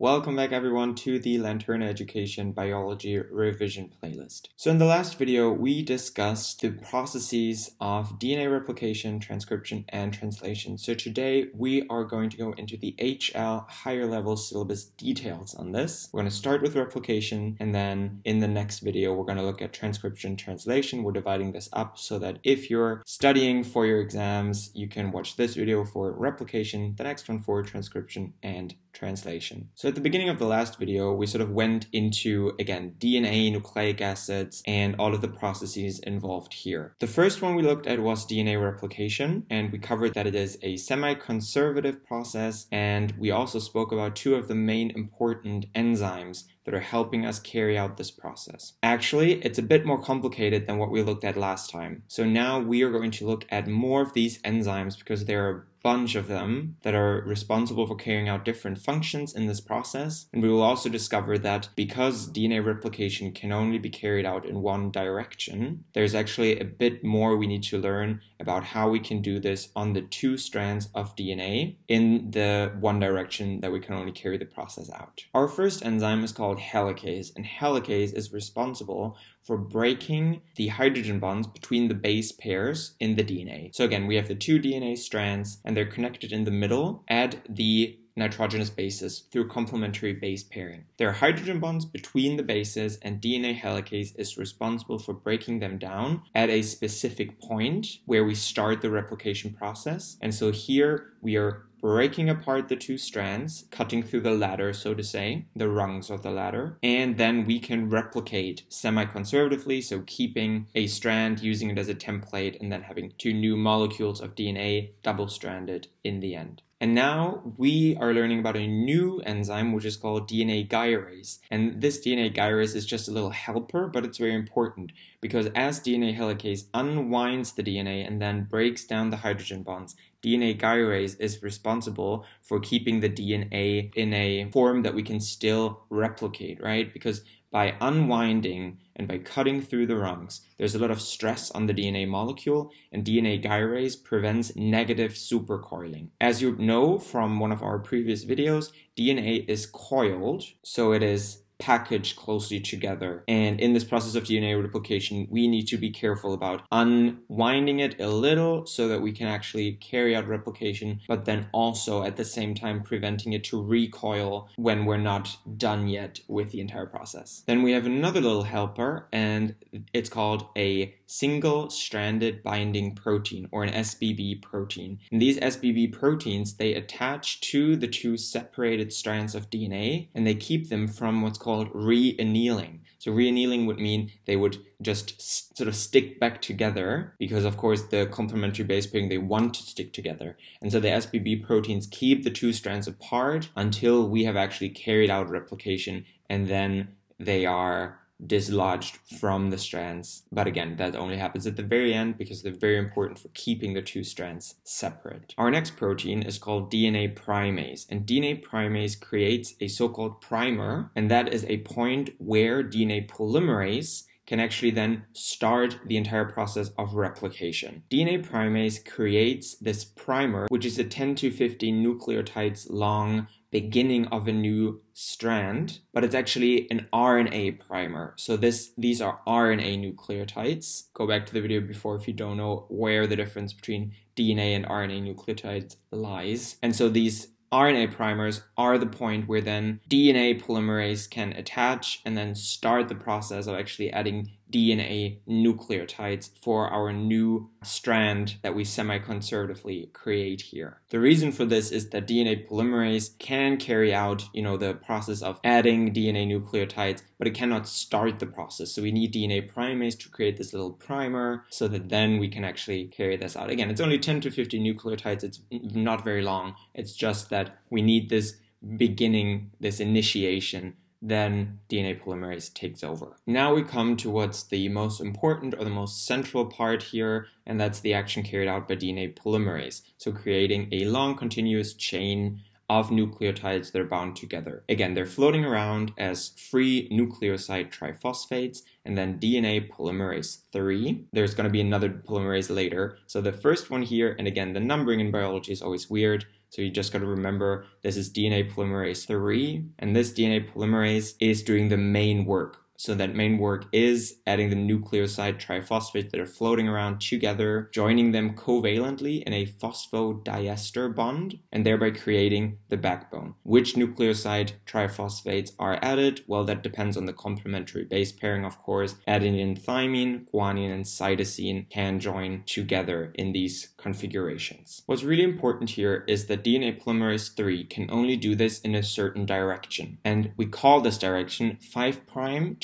Welcome back everyone to the Lanterna Education Biology Revision Playlist. So in the last video we discussed the processes of DNA replication, transcription, and translation. So today we are going to go into the HL higher level syllabus details on this. We're going to start with replication, and then in the next video we're going to look at transcription, translation. We're dividing this up so that if you're studying for your exams, you can watch this video for replication, the next one for transcription and translation. So at the beginning of the last video, we sort of went into, again, DNA, nucleic acids, and all of the processes involved here. The first one we looked at was DNA replication, and we covered that it is a semi-conservative process, and we also spoke about two of the main important enzymes that are helping us carry out this process. Actually, it's a bit more complicated than what we looked at last time. So now we are going to look at more of these enzymes because there are a bunch of them that are responsible for carrying out different functions in this process. And we will also discover that because DNA replication can only be carried out in one direction, there's actually a bit more we need to learn about how we can do this on the two strands of DNA in the one direction that we can only carry the process out. Our first enzyme is called helicase, and helicase is responsible for breaking the hydrogen bonds between the base pairs in the DNA. So again, we have the two DNA strands and they're connected in the middle at the nitrogenous bases through complementary base pairing. There are hydrogen bonds between the bases, and DNA helicase is responsible for breaking them down at a specific point where we start the replication process. And so here we are breaking apart the two strands, cutting through the ladder, so to say, the rungs of the ladder, and then we can replicate semi-conservatively, so keeping a strand, using it as a template, and then having two new molecules of DNA double-stranded in the end. And now we are learning about a new enzyme, which is called DNA gyrase. And this DNA gyrase is just a little helper, but it's very important because as DNA helicase unwinds the DNA and then breaks down the hydrogen bonds, DNA gyrase is responsible for keeping the DNA in a form that we can still replicate, right? Because by unwinding and by cutting through the rungs, there's a lot of stress on the DNA molecule, and DNA gyrase prevents negative supercoiling. As you know from one of our previous videos, DNA is coiled, so it is packaged closely together. And in this process of DNA replication, we need to be careful about unwinding it a little so that we can actually carry out replication, but then also at the same time preventing it to recoil when we're not done yet with the entire process. Then we have another little helper, and it's called a single-stranded binding protein, or an SBB protein. And these SBB proteins, they attach to the two separated strands of DNA, and they keep them from what's called re-annealing. So re-annealing would mean they would just sort of stick back together because, of course, the complementary base pairing, they want to stick together. And so the SBB proteins keep the two strands apart until we have actually carried out replication, and then they are dislodged from the strands. But again, that only happens at the very end because they're very important for keeping the two strands separate. Our next protein is called DNA primase, and DNA primase creates a so-called primer, and that is a point where DNA polymerase can actually then start the entire process of replication. DNA primase creates this primer, which is a 10 to 15 nucleotides long beginning of a new strand, but it's actually an RNA primer. So these are RNA nucleotides. Go back to the video before if you don't know where the difference between DNA and RNA nucleotides lies. And so these RNA primers are the point where then DNA polymerase can attach and then start the process of actually adding DNA nucleotides for our new strand that we semi-conservatively create here. The reason for this is that DNA polymerase can carry out, the process of adding DNA nucleotides, but it cannot start the process. So we need DNA primase to create this little primer so that then we can actually carry this out. Again, it's only 10 to 50 nucleotides. It's not very long. It's just that we need this beginning, this initiation, then DNA polymerase takes over. Now we come to what's the most important or the most central part here, and that's the action carried out by DNA polymerase. So creating a long continuous chain of nucleotides that are bound together. Again, they're floating around as free nucleoside triphosphates, and then DNA polymerase 3. There's going to be another polymerase later. So the first one here, and again, the numbering in biology is always weird, so you just got to remember this is DNA polymerase 3, and this DNA polymerase is doing the main work. So that main work is adding the nucleoside triphosphates that are floating around together, joining them covalently in a phosphodiester bond, and thereby creating the backbone. Which nucleoside triphosphates are added? Well, that depends on the complementary base pairing, of course. Adenine and thymine, guanine and cytosine can join together in these configurations. What's really important here is that DNA polymerase 3 can only do this in a certain direction, and we call this direction 5'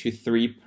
to 3'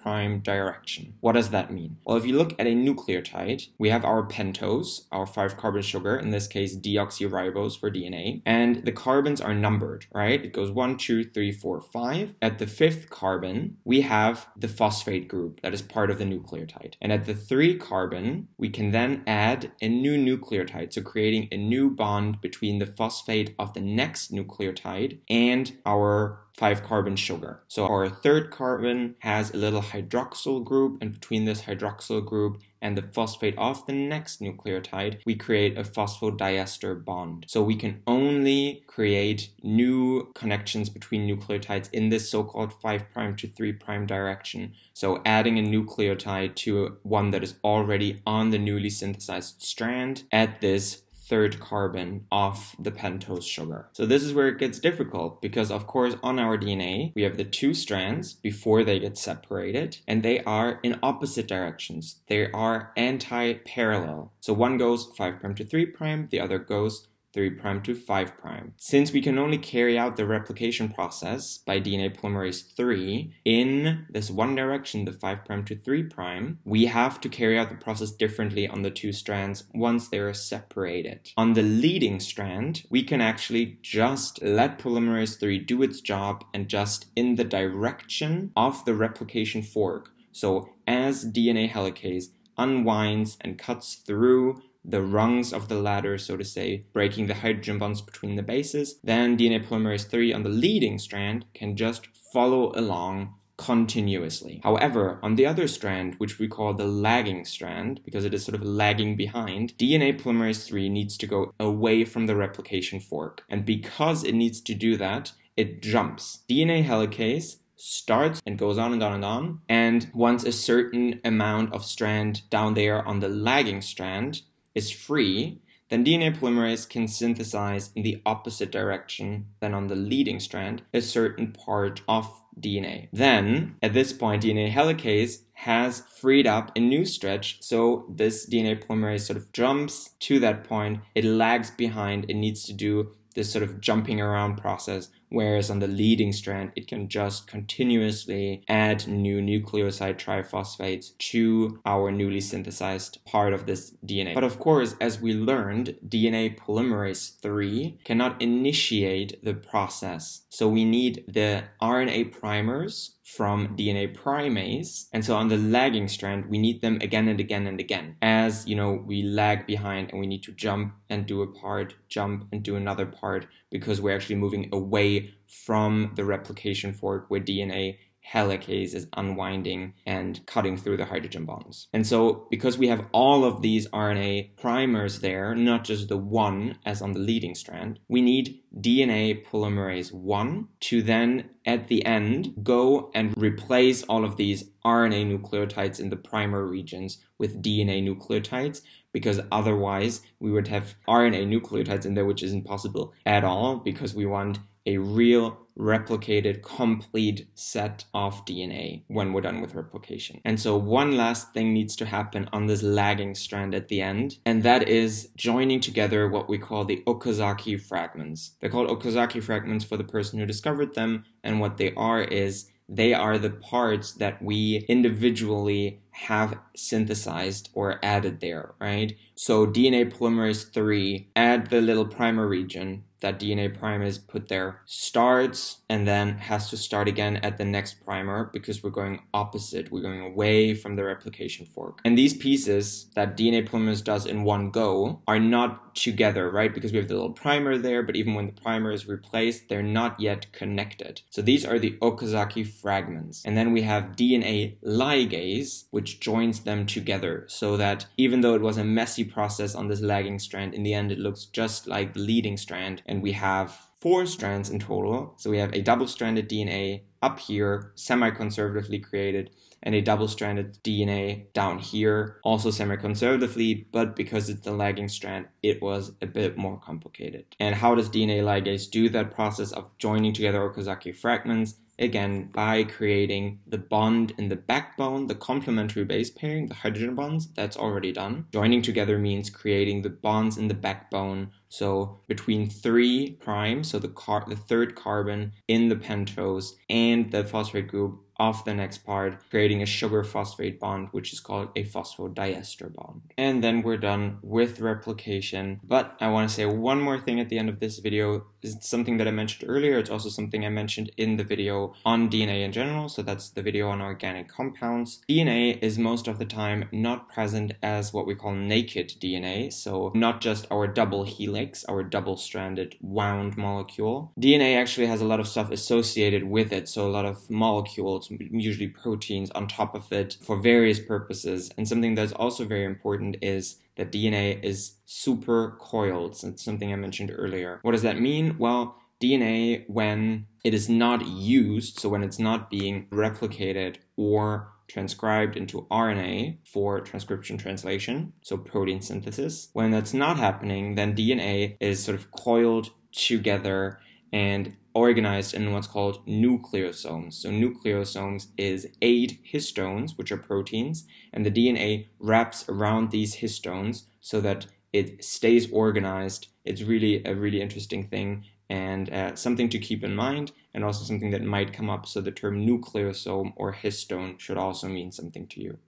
direction. What does that mean? Well, if you look at a nucleotide, we have our pentose, our 5-carbon sugar, in this case deoxyribose for DNA, and the carbons are numbered, right? It goes 1, 2, 3, 4, 5. At the 5th carbon, we have the phosphate group that is part of the nucleotide. And at the 3 carbon, we can then add a new nucleotide, so creating a new bond between the phosphate of the next nucleotide and our 5-carbon sugar. So our 3rd carbon has a little hydroxyl group, and between this hydroxyl group and the phosphate of the next nucleotide, we create a phosphodiester bond. So we can only create new connections between nucleotides in this so-called 5' to 3' direction. So adding a nucleotide to one that is already on the newly synthesized strand at this 3rd carbon of the pentose sugar. So this is where it gets difficult, because of course on our DNA we have the 2 strands before they get separated, and they are in opposite directions. They are anti-parallel. So one goes 5' to 3', the other goes 3' to 5'. Since we can only carry out the replication process by DNA polymerase 3 in this one direction, the 5' to 3', we have to carry out the process differently on the 2 strands once they are separated. On the leading strand, we can actually just let polymerase 3 do its job, and just in the direction of the replication fork. So as DNA helicase unwinds and cuts through the rungs of the ladder, so to say, breaking the hydrogen bonds between the bases, then DNA polymerase 3 on the leading strand can just follow along continuously. However, on the other strand, which we call the lagging strand, because it is sort of lagging behind, DNA polymerase 3 needs to go away from the replication fork. And because it needs to do that, it jumps. DNA helicase starts and goes on and on and on, and once a certain amount of strand down there on the lagging strand is free, then DNA polymerase can synthesize in the opposite direction than on the leading strand a certain part of DNA. Then, at this point, DNA helicase has freed up a new stretch, so this DNA polymerase sort of jumps to that point, it lags behind, it needs to do this sort of jumping around process, whereas on the leading strand, it can just continuously add new nucleoside triphosphates to our newly synthesized part of this DNA. But of course, as we learned, DNA polymerase 3 cannot initiate the process. So we need the RNA primers from DNA primase. And so on the lagging strand, we need them again and again and again. As, you know, we lag behind and we need to jump and do a part, jump and do another part, because we're actually moving away from the replication fork where DNA helicase is unwinding and cutting through the hydrogen bonds. And so because we have all of these RNA primers there, not just the one as on the leading strand, we need DNA polymerase 1 to then at the end go and replace all of these RNA nucleotides in the primer regions with DNA nucleotides, because otherwise we would have RNA nucleotides in there, which isn't possible at all, because we want a real replicated complete set of DNA when we're done with replication. And so one last thing needs to happen on this lagging strand at the end, and that is joining together what we call the Okazaki fragments. They're called Okazaki fragments for the person who discovered them, and what they are is they are the parts that we individually have synthesized or added there, right? So DNA polymerase 3 add the little primer region that DNA primase put there starts and then has to start again at the next primer because we're going opposite. We're going away from the replication fork. And these pieces that DNA polymerase does in one go are not together, right? Because we have the little primer there, but even when the primer is replaced, they're not yet connected. So these are the Okazaki fragments. And then we have DNA ligase, which joins them together so that even though it was a messy process on this lagging strand, in the end it looks just like the leading strand. And we have 4 strands in total. So we have a double-stranded DNA up here, semi-conservatively created, and a double-stranded DNA down here, also semi-conservatively, but because it's the lagging strand, it was a bit more complicated. And how does DNA ligase do that process of joining together Okazaki fragments? Again, by creating the bond in the backbone, the complementary base pairing, the hydrogen bonds, that's already done. Joining together means creating the bonds in the backbone, so between 3 primes, so the third carbon in the pentose and the phosphate group of the next part, creating a sugar phosphate bond, which is called a phosphodiester bond. And then we're done with replication. But I want to say one more thing at the end of this video. It's something that I mentioned earlier. It's also something I mentioned in the video on DNA in general. So that's the video on organic compounds. DNA is most of the time not present as what we call naked DNA. So not just our double helix, our double-stranded wound molecule. DNA actually has a lot of stuff associated with it. So a lot of molecules, usually proteins, on top of it for various purposes. And something that's also very important is that DNA is super coiled. That's something I mentioned earlier. What does that mean? Well, DNA, when it is not used, so when it's not being replicated or transcribed into RNA for transcription translation, so protein synthesis, when that's not happening, then DNA is sort of coiled together and organized in what's called nucleosomes. So nucleosomes is 8 histones, which are proteins, and the DNA wraps around these histones so that it stays organized. It's really a really interesting thing and something to keep in mind, and also something that might come up. So the term nucleosome or histone should also mean something to you.